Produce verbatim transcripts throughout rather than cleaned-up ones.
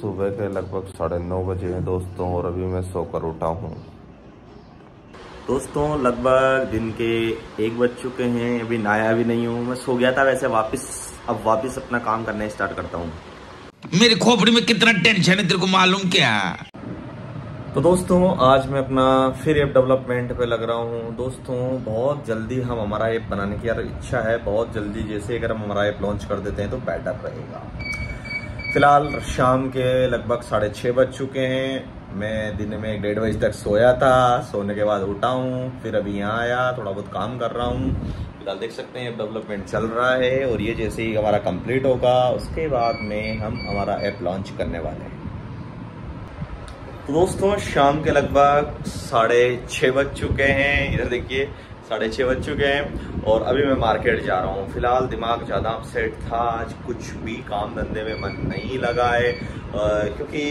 सुबह के लगभग साढ़े नौ बजे हैं दोस्तों, और अभी मैं सोकर उठा हूँ। दोस्तों लगभग दिन के एक बज चुके हैं, अभी नहाया भी नहीं हूँ, मैं सो गया था वैसे। वापस अब वापस अपना काम करना स्टार्ट करता हूँ। मेरी खोपड़ी में कितना टेंशन है तेरे को मालूम क्या? तो दोस्तों आज मैं अपना फिर ऐप डेवलपमेंट पे लग रहा हूँ। दोस्तों बहुत जल्दी हम हमारा ऐप बनाने की यार इच्छा है, बहुत जल्दी जैसे अगर हम हमारा ऐप लॉन्च कर देते हैं तो बेटर रहेगा। फिलहाल शाम के लगभग साढ़े छः बज चुके हैं। मैं दिन में एक डेढ़ बजे तक सोया था, सोने के बाद उठा हूँ, फिर अभी यहाँ आया, थोड़ा बहुत काम कर रहा हूँ। फिलहाल देख सकते हैं ऐप डेवलपमेंट चल रहा है, और ये जैसे ही हमारा कंप्लीट होगा उसके बाद में हम हमारा ऐप लॉन्च करने वाले हैं। तो दोस्तों शाम के लगभग साढ़े छः बज चुके हैं, इधर देखिए साढ़े छः बज चुके हैं, और अभी मैं मार्केट जा रहा हूँ। फिलहाल दिमाग ज़्यादा अपसेट था, आज कुछ भी काम धंधे में मन नहीं लगा है, क्योंकि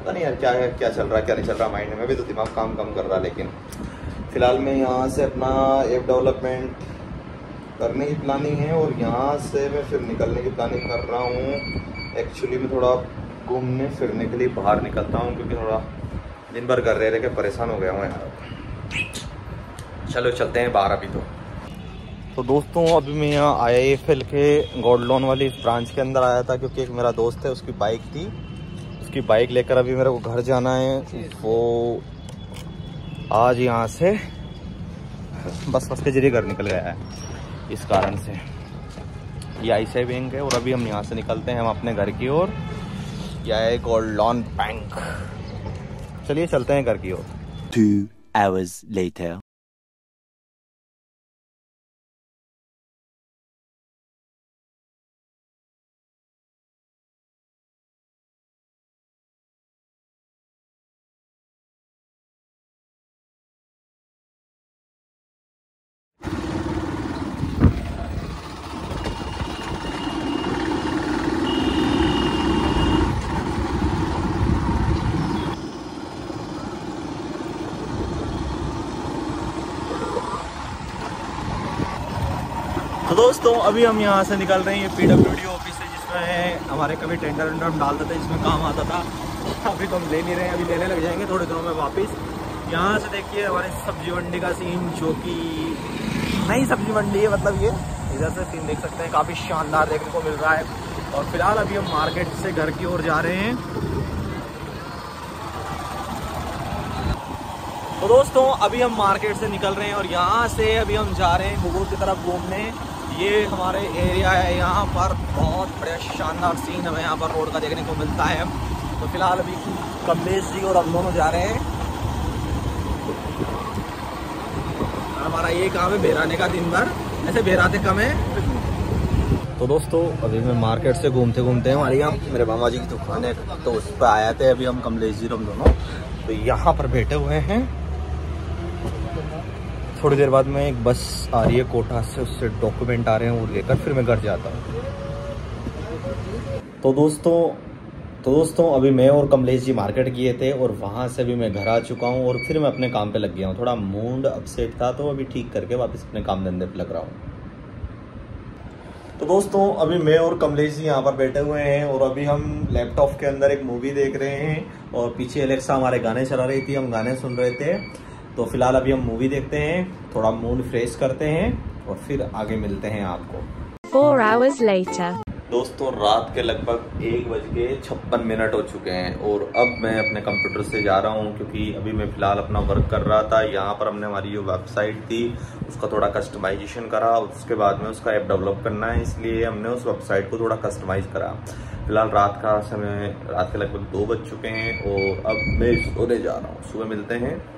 पता नहीं यार क्या क्या चल रहा है क्या नहीं चल रहा माइंड में, भी तो दिमाग काम कम कर रहा है। लेकिन फ़िलहाल मैं यहाँ से अपना ऐप डेवलपमेंट करने की प्लानिंग है, और यहाँ से मैं फिर निकलने की प्लानिंग कर रहा हूँ। एक्चुअली मैं थोड़ा घूमने फिरने के लिए बाहर निकलता हूँ, क्योंकि थोड़ा दिन भर कर रहे रह के परेशान हो गया हूँ यार। चलो चलते हैं बाहर अभी। तो तो दोस्तों अभी मैं यहाँ आई आई एफ एल के गोल्ड लोन वाली इस ब्रांच के अंदर आया था, क्योंकि एक मेरा दोस्त है उसकी बाइक थी, उसकी बाइक लेकर अभी मेरे को घर जाना है। वो आज यहाँ से बस बस के जरिए घर निकल गया है, इस कारण से ये आई सी आई बैंक है। और अभी हम यहाँ से निकलते हैं हम अपने घर की ओर, या है गोल्ड लोन बैंक। चलिए चलते हैं घर की ओर। Two hours later. तो दोस्तों अभी हम यहाँ से निकल रहे हैं, ये पी डब्ल्यू डी ऑफिस है जिसमें हमारे कभी टेंडर वेंडर हम डालते थे, इसमें काम आता था। अभी तो हम ले नहीं रहे हैं, अभी लेने लग जाएंगे थोड़ी देर में वापस। यहाँ से देखिए हमारे सब्जी मंडी का सीन, जो कि नई सब्जी मंडी है, मतलब ये इधर से सीन देख सकते हैं, काफ़ी शानदार देखने को मिल रहा है। और फिलहाल अभी हम मार्केट से घर की ओर जा रहे हैं। तो दोस्तों अभी हम मार्केट से निकल रहे हैं, और यहाँ से अभी हम जा रहे हैं घुघुर की तरफ घूमने। ये हमारे एरिया है, यहाँ पर बहुत बढ़िया शानदार सीन हमें यहाँ पर रोड का देखने को मिलता है। तो फिलहाल अभी कमलेश जी और हम दोनों जा रहे हैं। हमारा ये काम है बेराने का, दिन भर ऐसे बेराते कम है। तो दोस्तों अभी मैं मार्केट से घूमते घूमते हमारे यहाँ मेरे मामा जी की दुकान है, तो उस पर आया थे अभी हम कमलेश जी और हम दोनों, तो यहाँ पर बैठे हुए हैं। थोड़ी देर बाद में एक बस आ रही है कोटा से, उससे डॉक्यूमेंट आ रहे हैं वो लेकर फिर मैं घर जाता हूँ। तो दोस्तों तो दोस्तों अभी मैं और कमलेश जी मार्केट गए थे, और वहाँ से भी मैं घर आ चुका हूँ, और फिर मैं अपने काम पे लग गया हूँ। थोड़ा मूड अपसेट था तो अभी ठीक करके वापस अपने काम धंधे पे लग रहा हूँ। तो दोस्तों अभी मैं और कमलेश जी यहाँ पर बैठे हुए हैं, और अभी हम लैपटॉप के अंदर एक मूवी देख रहे हैं, और पीछे एलेक्सा हमारे गाने चला रही थी, हम गाने सुन रहे थे। तो फिलहाल अभी हम मूवी देखते हैं, थोड़ा मूड फ्रेश करते हैं, और फिर आगे मिलते हैं आपको। Four hours later. दोस्तों रात के लगभग एक बज के छप्पन मिनट हो चुके हैं, और अब मैं अपने कंप्यूटर से जा रहा हूं, क्योंकि अभी मैं फ़िलहाल अपना वर्क कर रहा था। यहां पर हमने हमारी जो वेबसाइट थी उसका थोड़ा कस्टमाइजेशन करा, उसके बाद में उसका ऐप डेवलप करना है, इसलिए हमने उस वेबसाइट को थोड़ा कस्टमाइज़ करा। फिलहाल रात का समय रात के लगभग दो बज चुके हैं, और अब मैं सोने जा रहा हूँ। सुबह मिलते हैं।